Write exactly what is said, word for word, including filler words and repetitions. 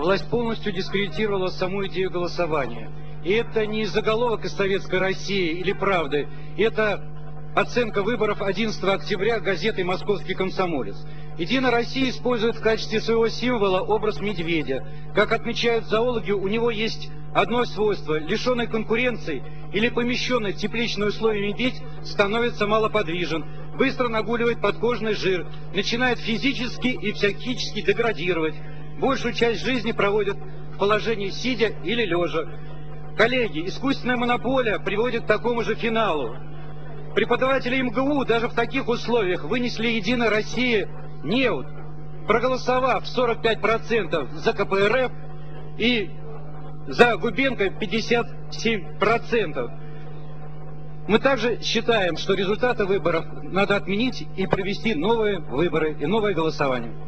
власть полностью дискредитировала саму идею голосования. И это не заголовок из «Советской России» или «Правды», это оценка выборов одиннадцатого октября газеты «Московский комсомолец». «Единая Россия» использует в качестве своего символа образ медведя. Как отмечают зоологи, у него есть одно свойство – лишенный конкуренции или помещенный в тепличные условия медведь становится малоподвижен, быстро нагуливает подкожный жир, начинает физически и психически деградировать. Большую часть жизни проводит в положении сидя или лежа. Коллеги, искусственная монополия приводит к такому же финалу. Преподаватели МГУ даже в таких условиях вынесли «Единой России» неуд, проголосовав сорок пять процентов за ка пэ эр эф и за Губенко пятьдесят семь процентов. Мы также считаем, что результаты выборов надо отменить и провести новые выборы и новое голосование.